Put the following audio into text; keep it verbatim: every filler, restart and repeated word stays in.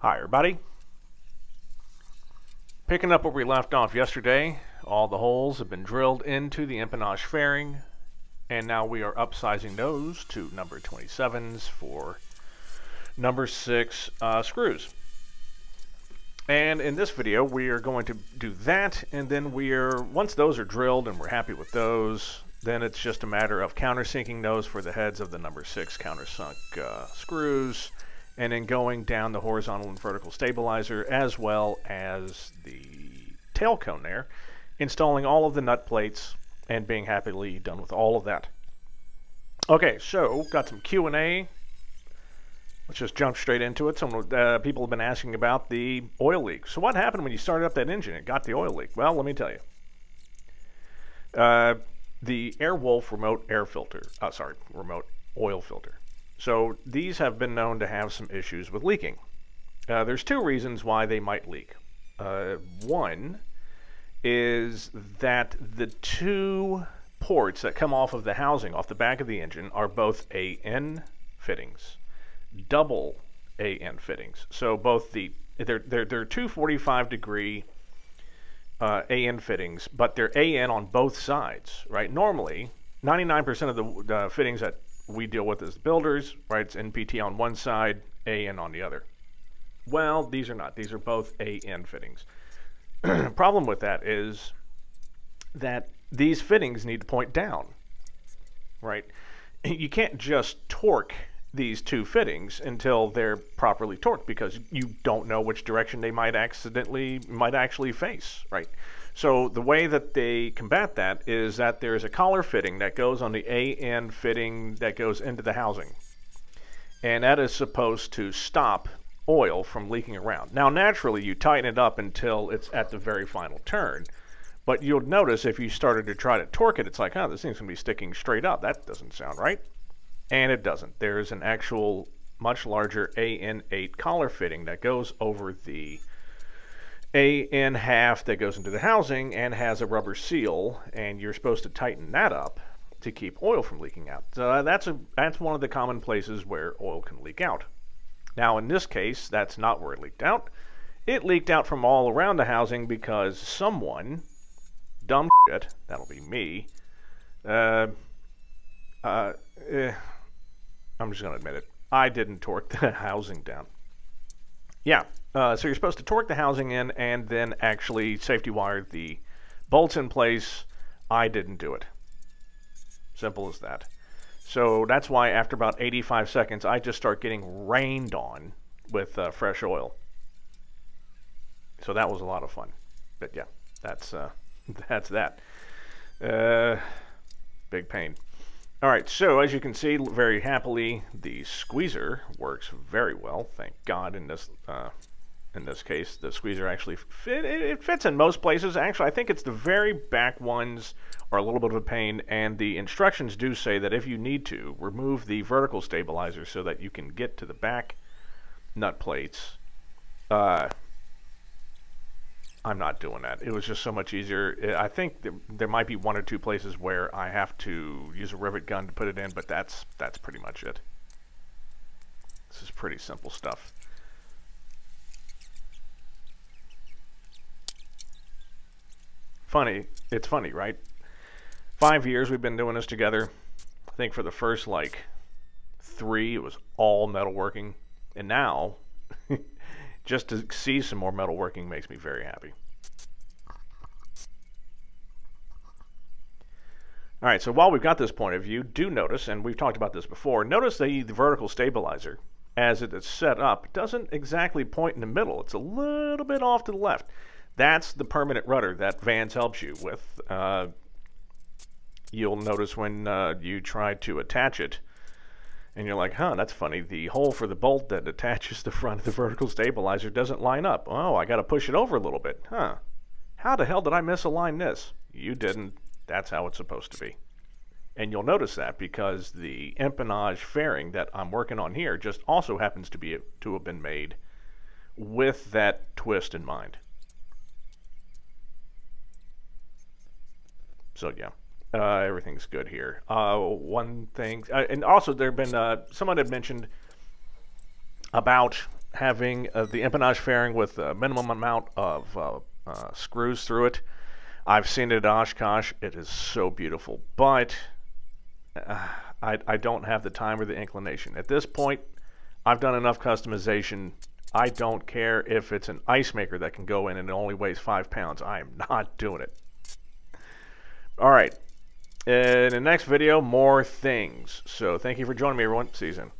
Hi everybody, picking up where we left off yesterday. All the holes have been drilled into the empennage fairing, and now we are upsizing those to number twenty-sevens for number six uh, screws. And in this video we are going to do that, and then we're once those are drilled and we're happy with those, then it's just a matter of countersinking those for the heads of the number six countersunk uh, screws, and then going down the horizontal and vertical stabilizer as well as the tail cone there, installing all of the nut plates and being happily done with all of that. Okay, so got some Q and A. Let's just jump straight into it. Some uh, people have been asking about the oil leak. So what happened when you started up that engine? It got the oil leak. Well, let me tell you. Uh, the Airwolf remote air filter, uh, sorry, remote oil filter. So these have been known to have some issues with leaking. Uh, there's two reasons why they might leak. Uh, one is that the two ports that come off of the housing, off the back of the engine, are both A N fittings, double A N fittings. So both the, they're, they're, they're two forty-five degree uh, A N fittings, but they're A N on both sides, right? Normally, ninety-nine percent of the uh, fittings that we deal with as builders, right? It's N P T on one side, A N on the other. Well, these are not. These are both A N fittings. Problem with that is that these fittings need to point down, right? You can't just torque these two fittings until they're properly torqued, because you don't know which direction they might accidentally, might actually face, right? So the way that they combat that is that there is a collar fitting that goes on the A N fitting that goes into the housing, and that is supposed to stop oil from leaking around. Now naturally you tighten it up until it's at the very final turn, but you'll notice if you started to try to torque it, it's like, oh, this thing's gonna be sticking straight up. That doesn't sound right. And it doesn't. There's an actual much larger A N eight collar fitting that goes over the A N half that goes into the housing and has a rubber seal, and you're supposed to tighten that up to keep oil from leaking out. So that's a that's one of the common places where oil can leak out. Now in this case, that's not where it leaked out. It leaked out from all around the housing because someone, dumb shit, that'll be me, uh, uh, eh, I'm just gonna admit it. I didn't torque the housing down. Yeah, uh, so you're supposed to torque the housing in and then actually safety wire the bolts in place. I didn't do it. Simple as that. So that's why after about eighty-five seconds, I just start getting rained on with uh, fresh oil. So that was a lot of fun. But yeah, that's, uh, that's that. Uh, big pain. All right, so as you can see, very happily, the squeezer works very well. Thank God in this uh, in this case, the squeezer actually fit. It, it fits in most places. Actually, I think it's the very back ones are a little bit of a pain, and the instructions do say that if you need to, remove the vertical stabilizer so that you can get to the back nut plates. Uh, I'm not doing that. It was just so much easier. I think th there might be one or two places where I have to use a rivet gun to put it in, but that's that's pretty much it. This is pretty simple stuff. Funny. It's funny, right? Five years we've been doing this together. I think for the first, like, three, it was all metalworking. And now... just to see some more metalworking makes me very happy. All right, so while we've got this point of view, do notice, and we've talked about this before, notice the, the vertical stabilizer, as it is set up, doesn't exactly point in the middle. It's a little bit off to the left. That's the permanent rudder that Vans helps you with. Uh, you'll notice when uh, you try to attach it, and you're like, huh, that's funny. The hole for the bolt that attaches the front of the vertical stabilizer doesn't line up. Oh, I got to push it over a little bit. Huh. How the hell did I misalign this? You didn't. That's how it's supposed to be. And you'll notice that because the empennage fairing that I'm working on here just also happens to be to have been made with that twist in mind. So, yeah. Uh, everything's good here. Uh, one thing, uh, and also there have been, uh, someone had mentioned about having uh, the empennage fairing with a minimum amount of uh, uh, screws through it. I've seen it at Oshkosh. It is so beautiful, but uh, I, I don't have the time or the inclination. At this point, I've done enough customization. I don't care if it's an ice maker that can go in and it only weighs five pounds. I am not doing it. All right. In the next video, more things. So thank you for joining me, everyone. See you soon.